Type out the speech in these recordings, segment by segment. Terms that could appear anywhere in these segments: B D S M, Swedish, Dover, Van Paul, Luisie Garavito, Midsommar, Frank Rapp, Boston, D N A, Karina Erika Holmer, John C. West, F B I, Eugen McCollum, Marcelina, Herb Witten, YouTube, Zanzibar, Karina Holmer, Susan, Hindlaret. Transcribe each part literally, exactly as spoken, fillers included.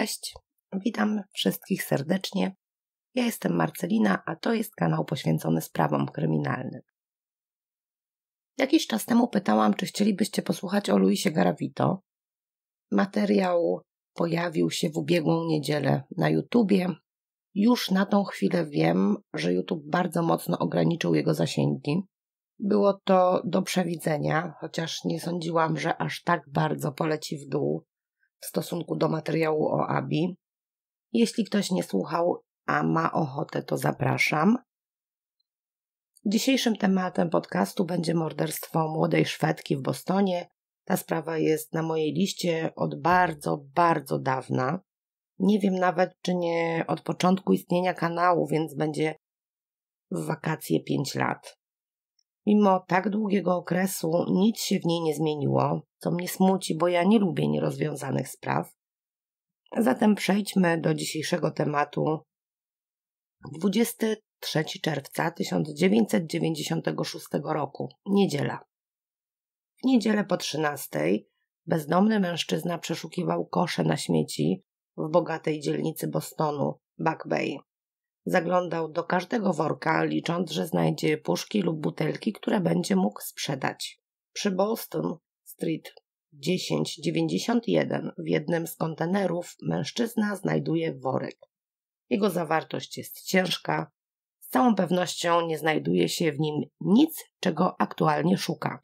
Cześć, witam wszystkich serdecznie. Ja jestem Marcelina, a to jest kanał poświęcony sprawom kryminalnym. Jakiś czas temu pytałam, czy chcielibyście posłuchać o Luisie Garavito. Materiał pojawił się w ubiegłą niedzielę na YouTubie. Już na tą chwilę wiem, że YouTube bardzo mocno ograniczył jego zasięgi. Było to do przewidzenia, chociaż nie sądziłam, że aż tak bardzo poleci w dół w stosunku do materiału o Abi. Jeśli ktoś nie słuchał, a ma ochotę, to zapraszam. Dzisiejszym tematem podcastu będzie morderstwo młodej Szwedki w Bostonie. Ta sprawa jest na mojej liście od bardzo, bardzo dawna. Nie wiem nawet, czy nie od początku istnienia kanału, więc będzie w wakacje pięć lat. Mimo tak długiego okresu nic się w niej nie zmieniło, co mnie smuci, bo ja nie lubię nierozwiązanych spraw. Zatem przejdźmy do dzisiejszego tematu. dwudziestego trzeciego czerwca tysiąc dziewięćset dziewięćdziesiątego szóstego roku, niedziela. W niedzielę po trzynastej bezdomny mężczyzna przeszukiwał kosze na śmieci w bogatej dzielnicy Bostonu, Back Bay. Zaglądał do każdego worka, licząc, że znajdzie puszki lub butelki, które będzie mógł sprzedać. Przy Boston Street tysiąc dziewięćset dziewięćdziesiąt jeden w jednym z kontenerów mężczyzna znajduje worek. Jego zawartość jest ciężka. Z całą pewnością nie znajduje się w nim nic, czego aktualnie szuka.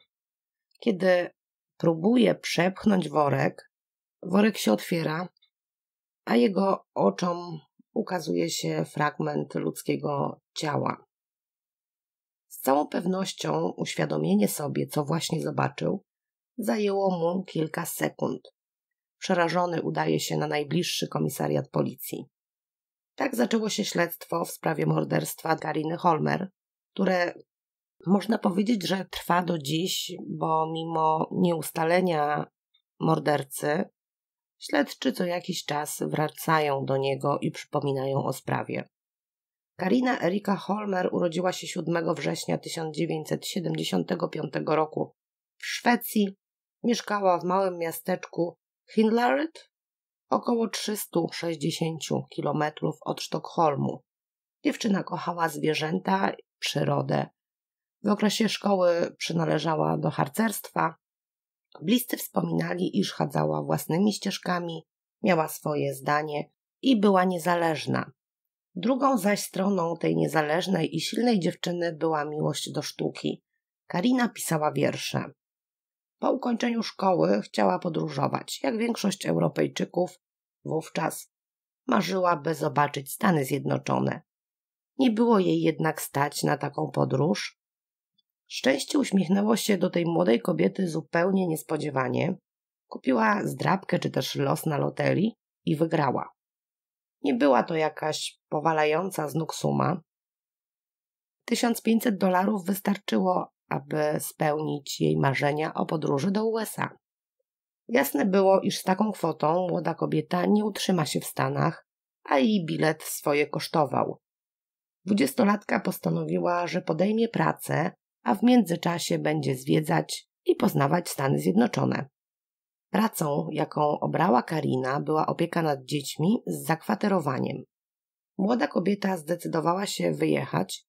Kiedy próbuje przepchnąć worek, worek się otwiera, a jego oczom ukazuje się fragment ludzkiego ciała. Z całą pewnością uświadomienie sobie, co właśnie zobaczył, zajęło mu kilka sekund. Przerażony udaje się na najbliższy komisariat policji. Tak zaczęło się śledztwo w sprawie morderstwa Kariny Holmer, które można powiedzieć, że trwa do dziś, bo mimo nieustalenia mordercy, śledczy co jakiś czas wracają do niego i przypominają o sprawie. Karina Erika Holmer urodziła się siódmego września tysiąc dziewięćset siedemdziesiątego piątego roku w Szwecji. Mieszkała w małym miasteczku Hindlaret, około trzysta sześćdziesiąt kilometrów od Sztokholmu. Dziewczyna kochała zwierzęta i przyrodę. W okresie szkoły przynależała do harcerstwa. Bliscy wspominali, iż chadzała własnymi ścieżkami, miała swoje zdanie i była niezależna. Drugą zaś stroną tej niezależnej i silnej dziewczyny była miłość do sztuki. Karina pisała wiersze. Po ukończeniu szkoły chciała podróżować, jak większość Europejczyków wówczas marzyła, by zobaczyć Stany Zjednoczone. Nie było jej jednak stać na taką podróż. Szczęście uśmiechnęło się do tej młodej kobiety zupełnie niespodziewanie. Kupiła zdrabkę czy też los na loterii i wygrała. Nie była to jakaś powalająca z nóg suma. tysiąc pięćset dolarów wystarczyło, aby spełnić jej marzenia o podróży do U S A. Jasne było, iż z taką kwotą młoda kobieta nie utrzyma się w Stanach, a jej bilet swoje kosztował. Dwudziestolatka postanowiła, że podejmie pracę, a w międzyczasie będzie zwiedzać i poznawać Stany Zjednoczone. Pracą, jaką obrała Karina, była opieka nad dziećmi z zakwaterowaniem. Młoda kobieta zdecydowała się wyjechać,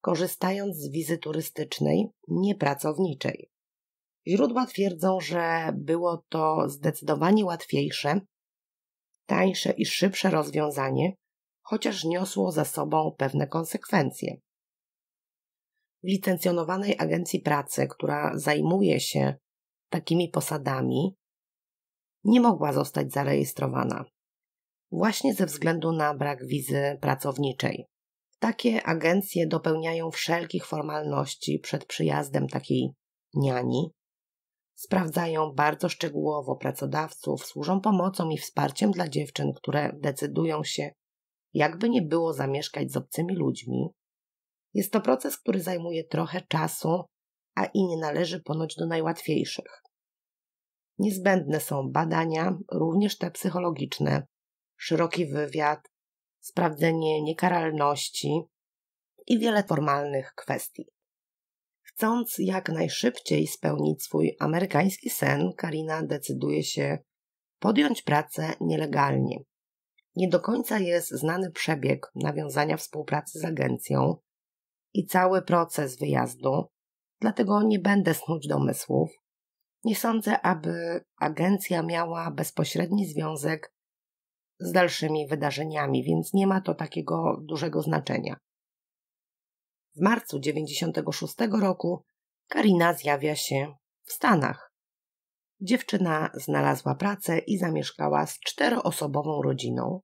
korzystając z wizy turystycznej, nie pracowniczej. Źródła twierdzą, że było to zdecydowanie łatwiejsze, tańsze i szybsze rozwiązanie, chociaż niosło za sobą pewne konsekwencje. W licencjonowanej agencji pracy, która zajmuje się takimi posadami, nie mogła zostać zarejestrowana. Właśnie ze względu na brak wizy pracowniczej. Takie agencje dopełniają wszelkich formalności przed przyjazdem takiej niani. Sprawdzają bardzo szczegółowo pracodawców, służą pomocą i wsparciem dla dziewczyn, które decydują się, jakby nie było, zamieszkać z obcymi ludźmi. Jest to proces, który zajmuje trochę czasu, a i nie należy ponoć do najłatwiejszych. Niezbędne są badania, również te psychologiczne, szeroki wywiad, sprawdzenie niekaralności i wiele formalnych kwestii. Chcąc jak najszybciej spełnić swój amerykański sen, Karina decyduje się podjąć pracę nielegalnie. Nie do końca jest znany przebieg nawiązania współpracy z agencją i cały proces wyjazdu, dlatego nie będę snuć domysłów. Nie sądzę, aby agencja miała bezpośredni związek z dalszymi wydarzeniami, więc nie ma to takiego dużego znaczenia. W marcu dziewięćdziesiątego szóstego roku Karina zjawia się w Stanach. Dziewczyna znalazła pracę i zamieszkała z czteroosobową rodziną.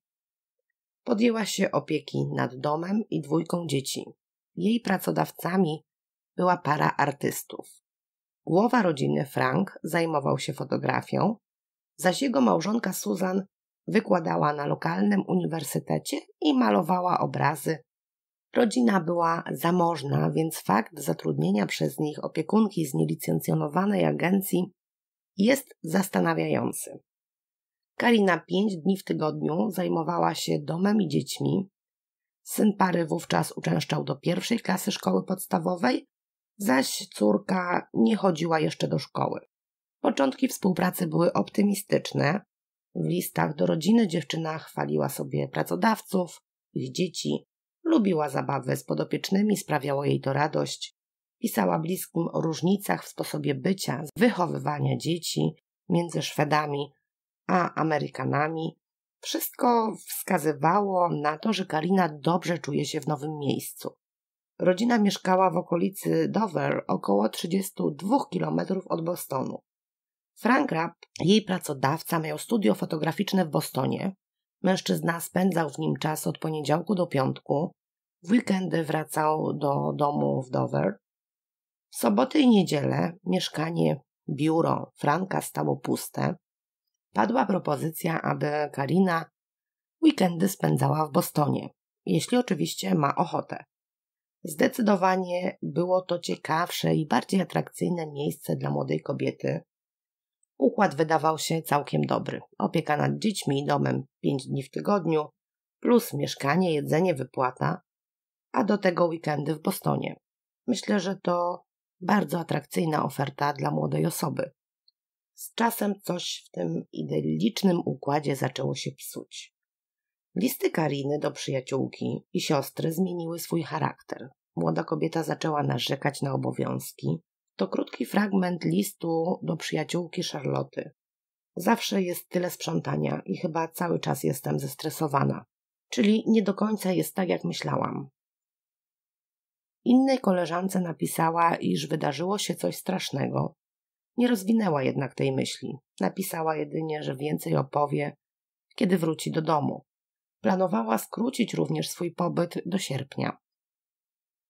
Podjęła się opieki nad domem i dwójką dzieci. Jej pracodawcami była para artystów. Głowa rodziny Frank zajmował się fotografią, zaś jego małżonka Susan wykładała na lokalnym uniwersytecie i malowała obrazy. Rodzina była zamożna, więc fakt zatrudnienia przez nich opiekunki z nielicencjonowanej agencji jest zastanawiający. Karina pięć dni w tygodniu zajmowała się domem i dziećmi. Syn pary wówczas uczęszczał do pierwszej klasy szkoły podstawowej, zaś córka nie chodziła jeszcze do szkoły. Początki współpracy były optymistyczne. W listach do rodziny dziewczyna chwaliła sobie pracodawców, ich dzieci, lubiła zabawy z podopiecznymi, sprawiało jej to radość. Pisała bliskim o różnicach w sposobie bycia, wychowywania dzieci między Szwedami a Amerykanami. Wszystko wskazywało na to, że Karina dobrze czuje się w nowym miejscu. Rodzina mieszkała w okolicy Dover, około trzydziestu dwóch kilometrów od Bostonu. Frank Rapp, jej pracodawca, miał studio fotograficzne w Bostonie. Mężczyzna spędzał w nim czas od poniedziałku do piątku. W weekendy wracał do domu w Dover. W soboty i niedzielę mieszkanie, biuro Franka stało puste. Padła propozycja, aby Karina weekendy spędzała w Bostonie, jeśli oczywiście ma ochotę. Zdecydowanie było to ciekawsze i bardziej atrakcyjne miejsce dla młodej kobiety. Układ wydawał się całkiem dobry. Opieka nad dziećmi i domem pięć dni w tygodniu, plus mieszkanie, jedzenie, wypłata, a do tego weekendy w Bostonie. Myślę, że to bardzo atrakcyjna oferta dla młodej osoby. Z czasem coś w tym idyllicznym układzie zaczęło się psuć. Listy Kariny do przyjaciółki i siostry zmieniły swój charakter. Młoda kobieta zaczęła narzekać na obowiązki. To krótki fragment listu do przyjaciółki Charloty. Zawsze jest tyle sprzątania i chyba cały czas jestem zestresowana. Czyli nie do końca jest tak, jak myślałam. Innej koleżance napisała, iż wydarzyło się coś strasznego. Nie rozwinęła jednak tej myśli. Napisała jedynie, że więcej opowie, kiedy wróci do domu. Planowała skrócić również swój pobyt do sierpnia.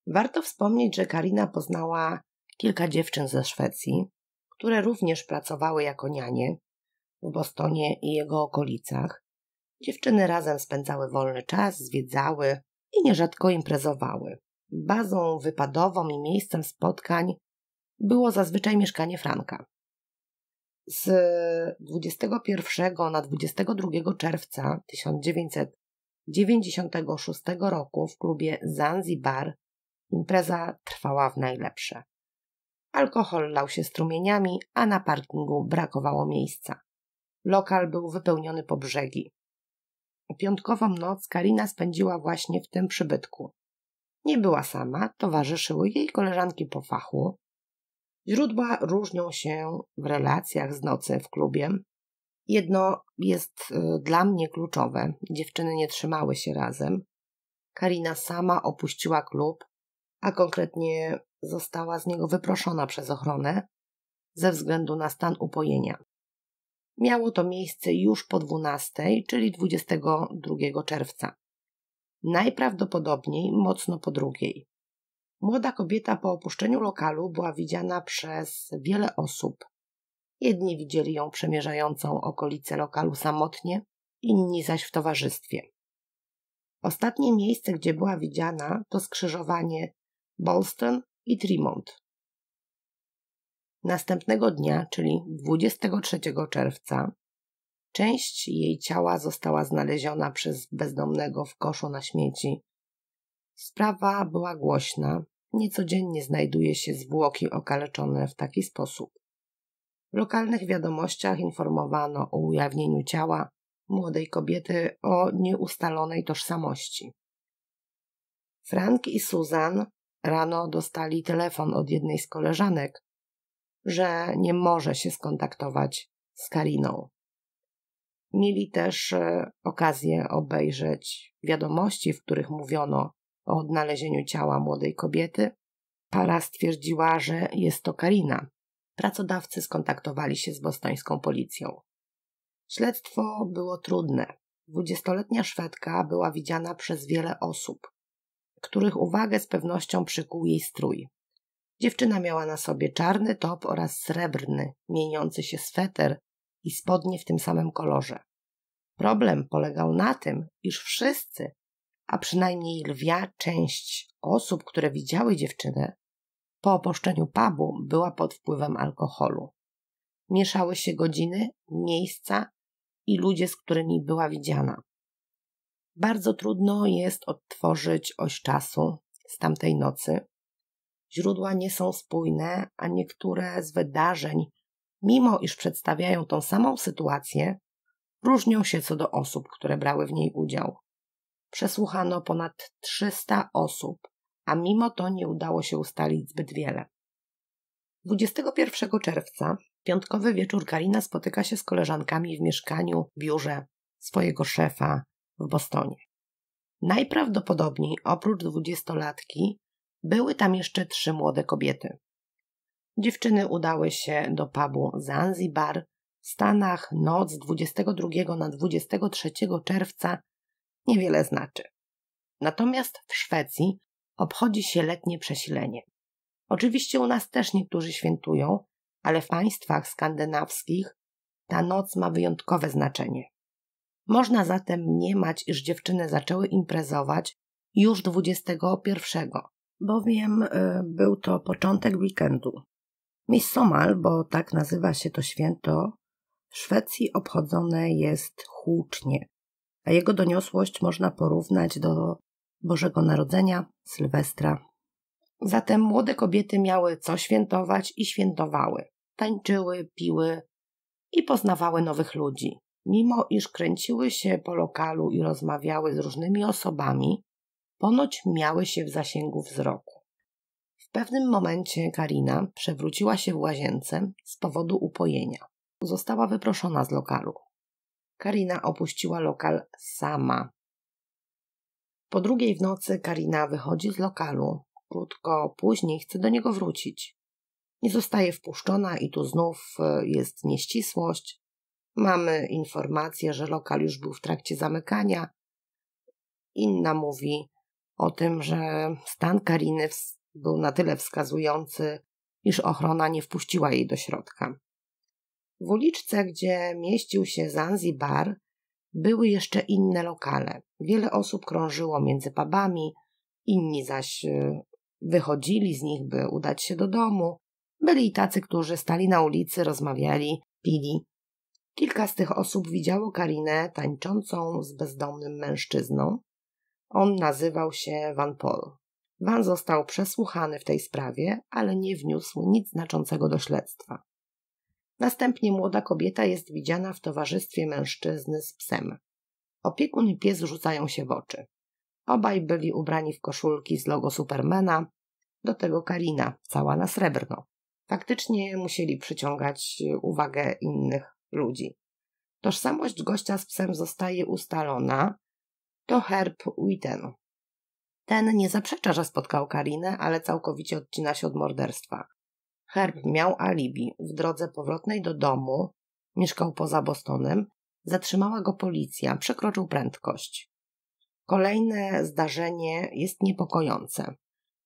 Warto wspomnieć, że Karina poznała kilka dziewczyn ze Szwecji, które również pracowały jako nianie w Bostonie i jego okolicach. Dziewczyny razem spędzały wolny czas, zwiedzały i nierzadko imprezowały. Bazą wypadową i miejscem spotkań było zazwyczaj mieszkanie Franka. Z dwudziestego pierwszego na dwudziestego drugiego czerwca tysiąc dziewięćset dziewięćdziesiątego szóstego roku w klubie Zanzibar impreza trwała w najlepsze. Alkohol lał się strumieniami, a na parkingu brakowało miejsca. Lokal był wypełniony po brzegi. Piątkową noc Karina spędziła właśnie w tym przybytku. Nie była sama, towarzyszyły jej koleżanki po fachu. Źródła różnią się w relacjach z nocy w klubie. Jedno jest dla mnie kluczowe. Dziewczyny nie trzymały się razem. Karina sama opuściła klub, a konkretnie została z niego wyproszona przez ochronę ze względu na stan upojenia. Miało to miejsce już po dwunastej, czyli dwudziestego drugiego czerwca. Najprawdopodobniej mocno po drugiej. Młoda kobieta po opuszczeniu lokalu była widziana przez wiele osób. Jedni widzieli ją przemierzającą okolice lokalu samotnie, inni zaś w towarzystwie. Ostatnie miejsce, gdzie była widziana, to skrzyżowanie Ballston i Tremont. Następnego dnia, czyli dwudziestego trzeciego czerwca, część jej ciała została znaleziona przez bezdomnego w koszu na śmieci. Sprawa była głośna. Niecodziennie znajduje się zwłoki okaleczone w taki sposób. W lokalnych wiadomościach informowano o ujawnieniu ciała młodej kobiety o nieustalonej tożsamości. Frank i Susan rano dostali telefon od jednej z koleżanek, że nie może się skontaktować z Kariną. Mieli też okazję obejrzeć wiadomości, w których mówiono o odnalezieniu ciała młodej kobiety. Para stwierdziła, że jest to Karina. Pracodawcy skontaktowali się z bostońską policją. Śledztwo było trudne. Dwudziestoletnia Szwedka była widziana przez wiele osób, których uwagę z pewnością przykuł jej strój. Dziewczyna miała na sobie czarny top oraz srebrny, mieniący się sweter i spodnie w tym samym kolorze. Problem polegał na tym, iż wszyscy, a przynajmniej lwia część osób, które widziały dziewczynę, po opuszczeniu pubu była pod wpływem alkoholu. Mieszały się godziny, miejsca i ludzie, z którymi była widziana. Bardzo trudno jest odtworzyć oś czasu z tamtej nocy. Źródła nie są spójne, a niektóre z wydarzeń, mimo iż przedstawiają tą samą sytuację, różnią się co do osób, które brały w niej udział. Przesłuchano ponad trzysta osób, a mimo to nie udało się ustalić zbyt wiele. dwudziestego pierwszego czerwca, piątkowy wieczór, Karina spotyka się z koleżankami w mieszkaniu, biurze swojego szefa w Bostonie. Najprawdopodobniej oprócz dwudziestolatki były tam jeszcze trzy młode kobiety. Dziewczyny udały się do pubu Zanzibar w Stanach. Noc z dwudziestego drugiego na dwudziestego trzeciego czerwca niewiele znaczy. Natomiast w Szwecji obchodzi się letnie przesilenie. Oczywiście u nas też niektórzy świętują, ale w państwach skandynawskich ta noc ma wyjątkowe znaczenie. Można zatem mniemać, iż dziewczyny zaczęły imprezować już dwudziestego pierwszego, bowiem y, był to początek weekendu. Midsommar, bo tak nazywa się to święto, w Szwecji obchodzone jest hucznie, a jego doniosłość można porównać do Bożego Narodzenia, Sylwestra. Zatem młode kobiety miały co świętować i świętowały. Tańczyły, piły i poznawały nowych ludzi. Mimo iż kręciły się po lokalu i rozmawiały z różnymi osobami, ponoć miały się w zasięgu wzroku. W pewnym momencie Karina przewróciła się w łazience z powodu upojenia. Została wyproszona z lokalu. Karina opuściła lokal sama. Po drugiej w nocy Karina wychodzi z lokalu. Krótko później chce do niego wrócić. Nie zostaje wpuszczona i tu znów jest nieścisłość. Mamy informację, że lokal już był w trakcie zamykania. Inna mówi o tym, że stan Kariny był na tyle wskazujący, iż ochrona nie wpuściła jej do środka. W uliczce, gdzie mieścił się Zanzibar, były jeszcze inne lokale. Wiele osób krążyło między pubami, inni zaś wychodzili z nich, by udać się do domu. Byli i tacy, którzy stali na ulicy, rozmawiali, pili. Kilka z tych osób widziało Karinę tańczącą z bezdomnym mężczyzną. On nazywał się Van Paul. Van został przesłuchany w tej sprawie, ale nie wniósł nic znaczącego do śledztwa. Następnie młoda kobieta jest widziana w towarzystwie mężczyzny z psem. Opiekun i pies rzucają się w oczy. Obaj byli ubrani w koszulki z logo Supermana, do tego Karina, cała na srebrno. Faktycznie musieli przyciągać uwagę innych ludzi. Tożsamość gościa z psem zostaje ustalona. To Herb Witten. Ten nie zaprzecza, że spotkał Karinę, ale całkowicie odcina się od morderstwa. Herb miał alibi. W drodze powrotnej do domu, mieszkał poza Bostonem, zatrzymała go policja, przekroczył prędkość. Kolejne zdarzenie jest niepokojące.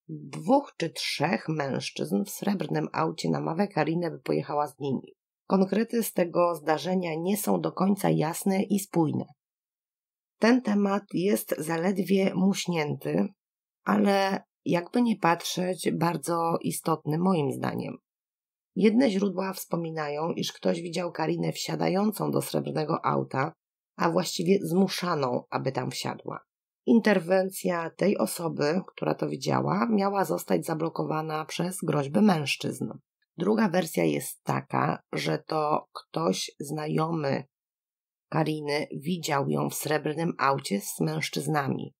Dwóch czy trzech mężczyzn w srebrnym aucie namawia Karinę, by pojechała z nimi. Konkrety z tego zdarzenia nie są do końca jasne i spójne. Ten temat jest zaledwie muśnięty, ale jakby nie patrzeć, bardzo istotny moim zdaniem. Jedne źródła wspominają, iż ktoś widział Karinę wsiadającą do srebrnego auta, a właściwie zmuszaną, aby tam wsiadła. Interwencja tej osoby, która to widziała, miała zostać zablokowana przez groźby mężczyzn. Druga wersja jest taka, że to ktoś znajomy Kariny widział ją w srebrnym aucie z mężczyznami.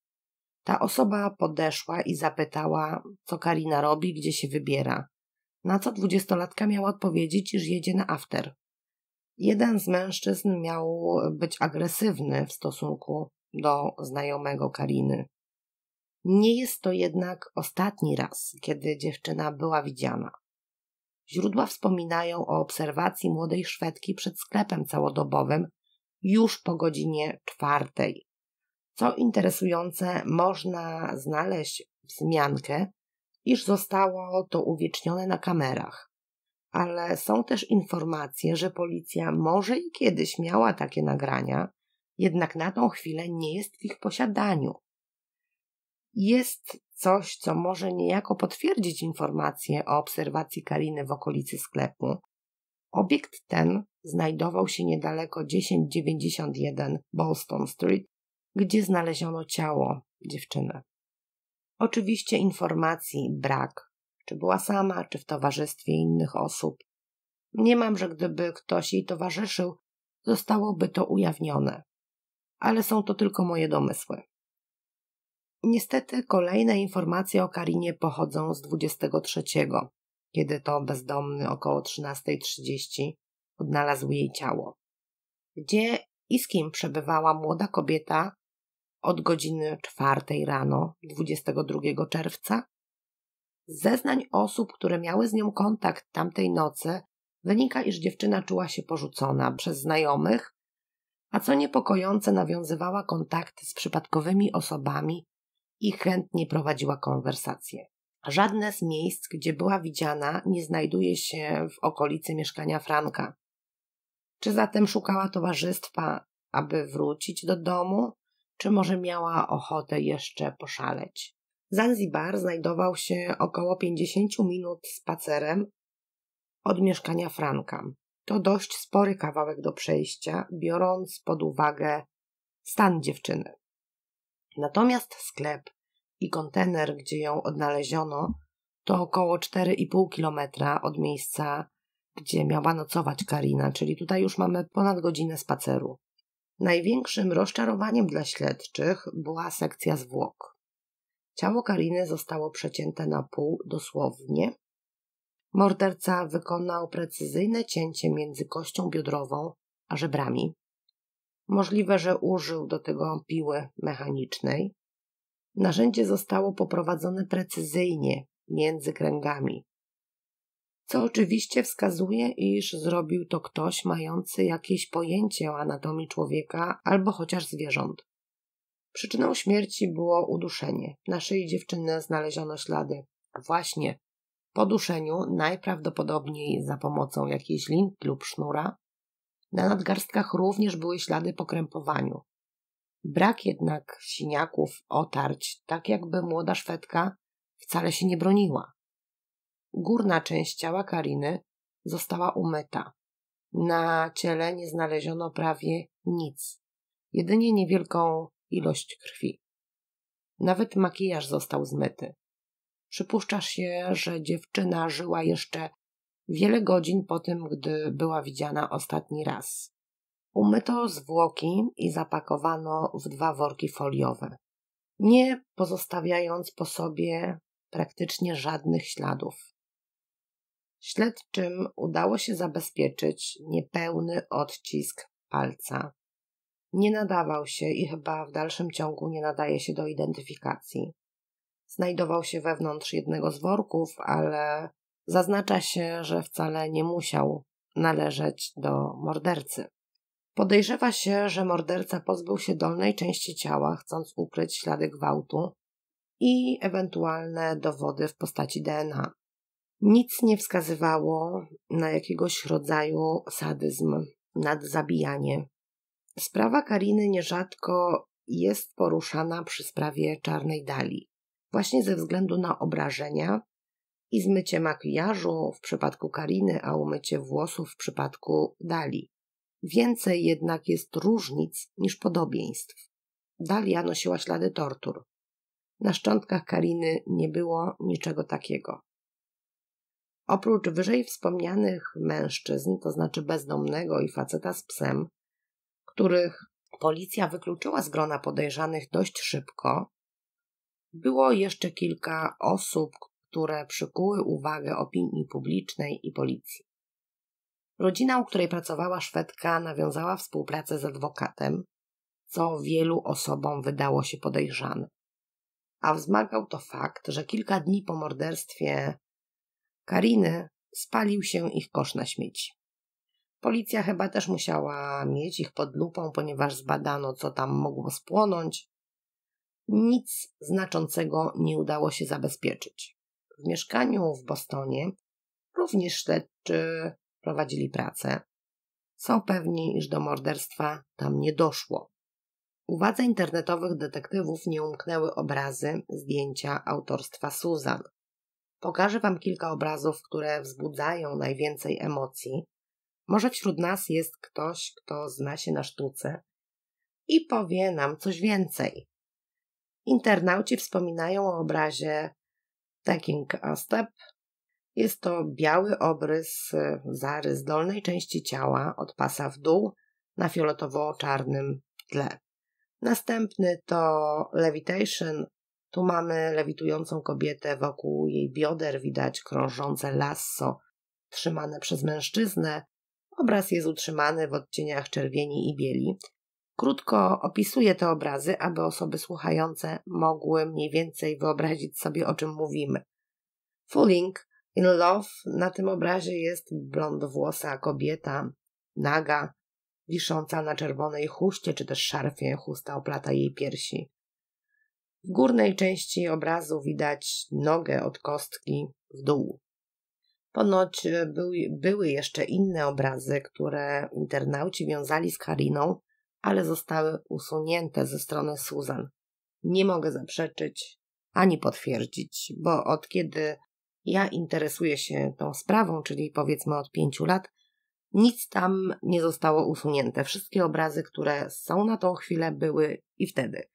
Ta osoba podeszła i zapytała, co Karina robi, gdzie się wybiera. Na co dwudziestolatka miała odpowiedzieć, iż jedzie na after. Jeden z mężczyzn miał być agresywny w stosunku do znajomego Kariny. Nie jest to jednak ostatni raz, kiedy dziewczyna była widziana. Źródła wspominają o obserwacji młodej Szwedki przed sklepem całodobowym już po godzinie czwartej. Co interesujące, można znaleźć wzmiankę, iż zostało to uwiecznione na kamerach. Ale są też informacje, że policja może i kiedyś miała takie nagrania, jednak na tą chwilę nie jest w ich posiadaniu. Jest coś, co może niejako potwierdzić informację o obserwacji Kariny w okolicy sklepu. Obiekt ten znajdował się niedaleko tysiąc dziewięćset dziewięćdziesiąt jeden Boston Street, gdzie znaleziono ciało dziewczyny. Oczywiście informacji brak, czy była sama, czy w towarzystwie innych osób. Mniemam, że gdyby ktoś jej towarzyszył, zostałoby to ujawnione. Ale są to tylko moje domysły. Niestety kolejne informacje o Karinie pochodzą z dwudziestego trzeciego, kiedy to bezdomny około trzynastej trzydzieści odnalazł jej ciało. Gdzie i z kim przebywała młoda kobieta od godziny czwartej rano dwudziestego drugiego czerwca? Z zeznań osób, które miały z nią kontakt tamtej nocy, wynika, iż dziewczyna czuła się porzucona przez znajomych, a co niepokojące, nawiązywała kontakty z przypadkowymi osobami i chętnie prowadziła konwersacje. Żadne z miejsc, gdzie była widziana, nie znajduje się w okolicy mieszkania Franka. Czy zatem szukała towarzystwa, aby wrócić do domu, czy może miała ochotę jeszcze poszaleć? Zanzibar znajdował się około pięćdziesiąt minut spacerem od mieszkania Franka. To dość spory kawałek do przejścia, biorąc pod uwagę stan dziewczyny. Natomiast sklep i kontener, gdzie ją odnaleziono, to około cztery i pół kilometra od miejsca, gdzie miała nocować Karina, czyli tutaj już mamy ponad godzinę spaceru. Największym rozczarowaniem dla śledczych była sekcja zwłok. Ciało Kariny zostało przecięte na pół dosłownie. Morderca wykonał precyzyjne cięcie między kością biodrową a żebrami. Możliwe, że użył do tego piły mechanicznej. Narzędzie zostało poprowadzone precyzyjnie między kręgami, co oczywiście wskazuje, iż zrobił to ktoś mający jakieś pojęcie o anatomii człowieka albo chociaż zwierząt. Przyczyną śmierci było uduszenie. Na szyi dziewczyny znaleziono ślady. Właśnie po duszeniu, najprawdopodobniej za pomocą jakiejś linki lub sznura. Na nadgarstkach również były ślady po krępowaniu. Brak jednak siniaków, otarć, tak jakby młoda Szwedka wcale się nie broniła. Górna część ciała Kariny została umyta. Na ciele nie znaleziono prawie nic, jedynie niewielką ilość krwi. Nawet makijaż został zmyty. Przypuszcza się, że dziewczyna żyła jeszcze wiele godzin po tym, gdy była widziana ostatni raz. Umyto zwłoki i zapakowano w dwa worki foliowe, nie pozostawiając po sobie praktycznie żadnych śladów. Śledczym udało się zabezpieczyć niepełny odcisk palca. Nie nadawał się i chyba w dalszym ciągu nie nadaje się do identyfikacji. Znajdował się wewnątrz jednego z worków, ale zaznacza się, że wcale nie musiał należeć do mordercy. Podejrzewa się, że morderca pozbył się dolnej części ciała, chcąc ukryć ślady gwałtu i ewentualne dowody w postaci D N A. Nic nie wskazywało na jakiegoś rodzaju sadyzm, nadzabijanie. Sprawa Kariny nierzadko jest poruszana przy sprawie Czarnej Dali, właśnie ze względu na obrażenia i zmycie makijażu w przypadku Kariny, a umycie włosów w przypadku Dali. Więcej jednak jest różnic niż podobieństw. Dalia nosiła ślady tortur. Na szczątkach Kariny nie było niczego takiego. Oprócz wyżej wspomnianych mężczyzn, to znaczy bezdomnego i faceta z psem, których policja wykluczyła z grona podejrzanych dość szybko, było jeszcze kilka osób, które przykuły uwagę opinii publicznej i policji. Rodzina, u której pracowała Szwedka, nawiązała współpracę z adwokatem, co wielu osobom wydało się podejrzane. A wzmagał to fakt, że kilka dni po morderstwie Kariny spalił się ich kosz na śmieci. Policja chyba też musiała mieć ich pod lupą, ponieważ zbadano, co tam mogło spłonąć. Nic znaczącego nie udało się zabezpieczyć. W mieszkaniu w Bostonie również śledczy prowadzili pracę. Są pewni, iż do morderstwa tam nie doszło. Uwadze internetowych detektywów nie umknęły obrazy, zdjęcia autorstwa Susan. Pokażę wam kilka obrazów, które wzbudzają najwięcej emocji. Może wśród nas jest ktoś, kto zna się na sztuce i powie nam coś więcej. Internauci wspominają o obrazie Taking a Step. Jest to biały obrys, zarys dolnej części ciała od pasa w dół na fioletowo-czarnym tle. Następny to Levitation. Tu mamy lewitującą kobietę, wokół jej bioder widać krążące lasso trzymane przez mężczyznę. Obraz jest utrzymany w odcieniach czerwieni i bieli. Krótko opisuję te obrazy, aby osoby słuchające mogły mniej więcej wyobrazić sobie, o czym mówimy. Falling in Love. Na tym obrazie jest blondowłosa kobieta, naga, wisząca na czerwonej chuście czy też szarfie. Chusta oplata jej piersi. W górnej części obrazu widać nogę od kostki w dół. Ponoć były jeszcze inne obrazy, które internauci wiązali z Kariną, ale zostały usunięte ze strony Susan. Nie mogę zaprzeczyć ani potwierdzić, bo od kiedy ja interesuję się tą sprawą, czyli powiedzmy od pięciu lat, nic tam nie zostało usunięte. Wszystkie obrazy, które są na tą chwilę, były i wtedy.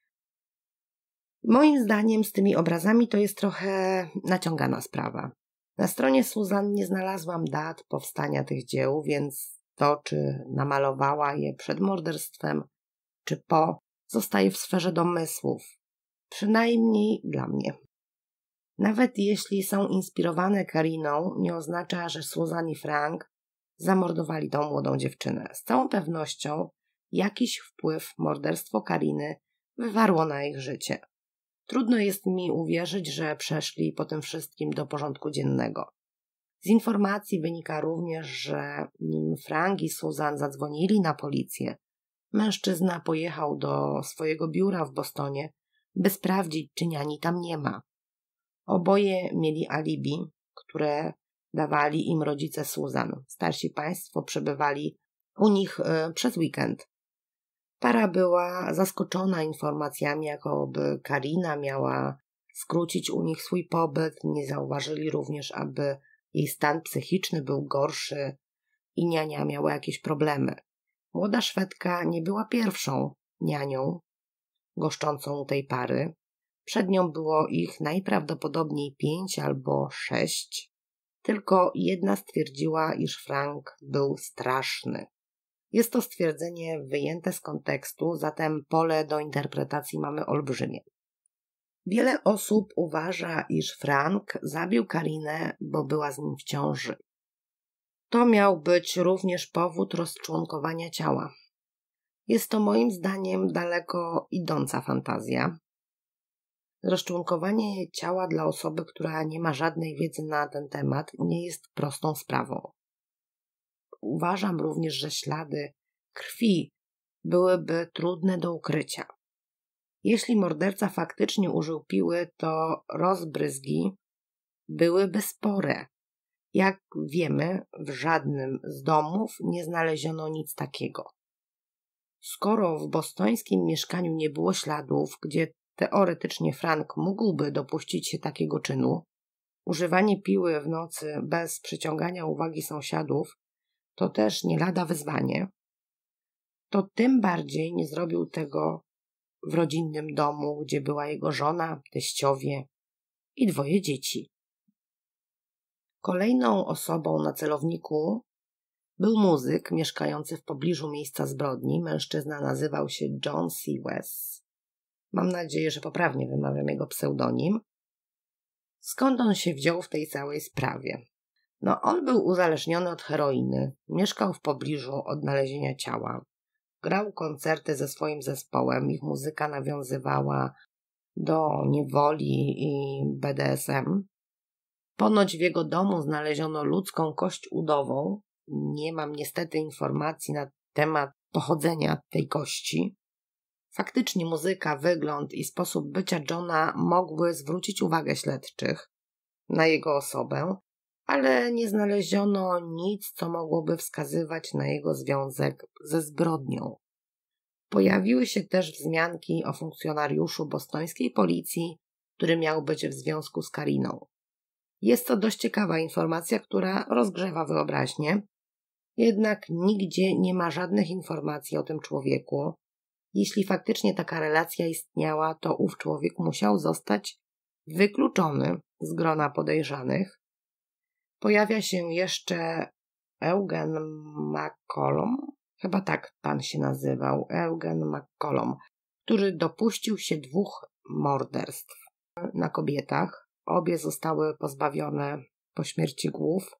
Moim zdaniem z tymi obrazami to jest trochę naciągana sprawa. Na stronie Susan nie znalazłam dat powstania tych dzieł, więc to, czy namalowała je przed morderstwem, czy po, zostaje w sferze domysłów. Przynajmniej dla mnie. Nawet jeśli są inspirowane Kariną, nie oznacza, że Susan i Frank zamordowali tą młodą dziewczynę. Z całą pewnością jakiś wpływ morderstwo Kariny wywarło na ich życie. Trudno jest mi uwierzyć, że przeszli po tym wszystkim do porządku dziennego. Z informacji wynika również, że nim Frank i Susan zadzwonili na policję, mężczyzna pojechał do swojego biura w Bostonie, by sprawdzić, czy niani tam nie ma. Oboje mieli alibi, które dawali im rodzice Susan. Starsi państwo przebywali u nich y, przez weekend. Para była zaskoczona informacjami, jakoby Karina miała skrócić u nich swój pobyt. Nie zauważyli również, aby jej stan psychiczny był gorszy i niania miała jakieś problemy. Młoda Szwedka nie była pierwszą nianią goszczącą u tej pary. Przed nią było ich najprawdopodobniej pięć albo sześć. Tylko jedna stwierdziła, iż Frank był straszny. Jest to stwierdzenie wyjęte z kontekstu, zatem pole do interpretacji mamy olbrzymie. Wiele osób uważa, iż Frank zabił Karinę, bo była z nim w ciąży. To miał być również powód rozczłonkowania ciała. Jest to moim zdaniem daleko idąca fantazja. Rozczłonkowanie ciała dla osoby, która nie ma żadnej wiedzy na ten temat, nie jest prostą sprawą. Uważam również, że ślady krwi byłyby trudne do ukrycia. Jeśli morderca faktycznie użył piły, to rozbryzgi byłyby spore. Jak wiemy, w żadnym z domów nie znaleziono nic takiego. Skoro w bostońskim mieszkaniu nie było śladów, gdzie teoretycznie Frank mógłby dopuścić się takiego czynu, używanie piły w nocy bez przyciągania uwagi sąsiadów to też nie lada wyzwanie, to tym bardziej nie zrobił tego w rodzinnym domu, gdzie była jego żona, teściowie i dwoje dzieci. Kolejną osobą na celowniku był muzyk mieszkający w pobliżu miejsca zbrodni. Mężczyzna nazywał się John C. West. Mam nadzieję, że poprawnie wymawiam jego pseudonim. Skąd on się wziął w tej całej sprawie? No, on był uzależniony od heroiny. Mieszkał w pobliżu odnalezienia ciała. Grał koncerty ze swoim zespołem. Ich muzyka nawiązywała do niewoli i B D S M. Ponoć w jego domu znaleziono ludzką kość udową. Nie mam niestety informacji na temat pochodzenia tej kości. Faktycznie muzyka, wygląd i sposób bycia Johna mogły zwrócić uwagę śledczych na jego osobę, ale nie znaleziono nic, co mogłoby wskazywać na jego związek ze zbrodnią. Pojawiły się też wzmianki o funkcjonariuszu bostońskiej policji, który miał być w związku z Kariną. Jest to dość ciekawa informacja, która rozgrzewa wyobraźnię. Jednak nigdzie nie ma żadnych informacji o tym człowieku. Jeśli faktycznie taka relacja istniała, to ów człowiek musiał zostać wykluczony z grona podejrzanych. Pojawia się jeszcze Eugen McCollum, chyba tak pan się nazywał, Eugen McCollum, który dopuścił się dwóch morderstw na kobietach. Obie zostały pozbawione po śmierci głów.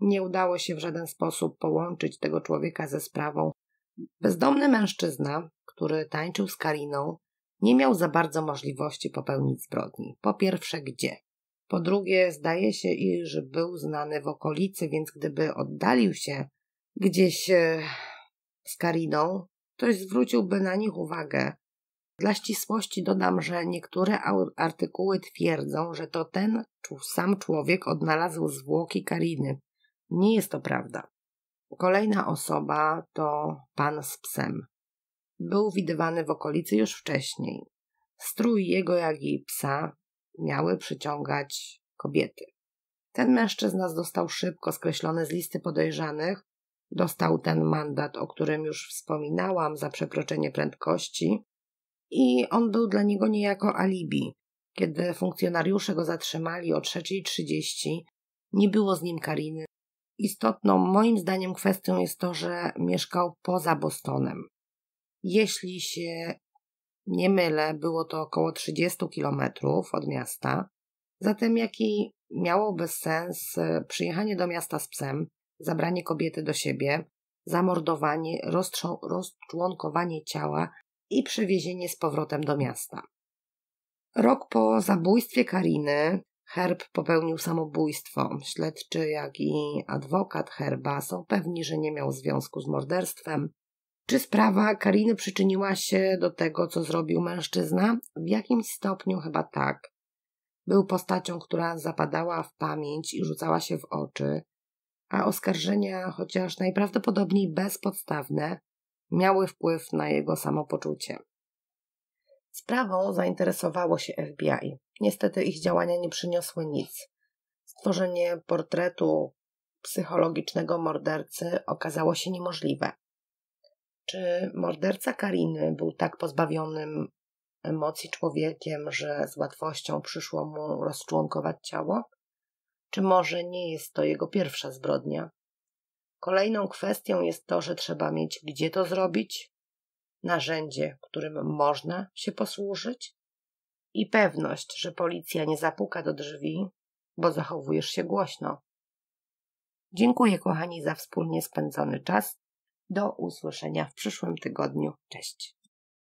Nie udało się w żaden sposób połączyć tego człowieka ze sprawą. Bezdomny mężczyzna, który tańczył z Kariną, nie miał za bardzo możliwości popełnić zbrodni. Po pierwsze, gdzie? Po drugie, zdaje się, iż był znany w okolicy, więc gdyby oddalił się gdzieś z Kariną, ktoś zwróciłby na nich uwagę. Dla ścisłości dodam, że niektóre artykuły twierdzą, że to ten sam człowiek odnalazł zwłoki Kariny. Nie jest to prawda. Kolejna osoba to pan z psem. Był widywany w okolicy już wcześniej. Strój jego, jak i psa miały przyciągać kobiety. Ten mężczyzna został szybko skreślony z listy podejrzanych. Dostał ten mandat, o którym już wspominałam, za przekroczenie prędkości. I on był dla niego niejako alibi. Kiedy funkcjonariusze go zatrzymali o trzeciej trzydzieści, nie było z nim Kariny. Istotną moim zdaniem kwestią jest to, że mieszkał poza Bostonem. Jeśli się nie mylę, było to około trzydzieści kilometrów od miasta. Zatem jaki miałoby sens przyjechanie do miasta z psem, zabranie kobiety do siebie, zamordowanie, rozczłonkowanie ciała i przewiezienie z powrotem do miasta. Rok po zabójstwie Kariny Herb popełnił samobójstwo. Śledczy, jak i adwokat Herba są pewni, że nie miał związku z morderstwem. Czy sprawa Kariny przyczyniła się do tego, co zrobił mężczyzna? W jakimś stopniu chyba tak. Był postacią, która zapadała w pamięć i rzucała się w oczy, a oskarżenia, chociaż najprawdopodobniej bezpodstawne, miały wpływ na jego samopoczucie. Sprawą zainteresowało się F B I. Niestety ich działania nie przyniosły nic. Stworzenie portretu psychologicznego mordercy okazało się niemożliwe. Czy morderca Kariny był tak pozbawionym emocji człowiekiem, że z łatwością przyszło mu rozczłonkować ciało? Czy może nie jest to jego pierwsza zbrodnia? Kolejną kwestią jest to, że trzeba mieć gdzie to zrobić, narzędzie, którym można się posłużyć i pewność, że policja nie zapuka do drzwi, bo zachowujesz się głośno. Dziękuję kochani za wspólnie spędzony czas. Do usłyszenia w przyszłym tygodniu. Cześć.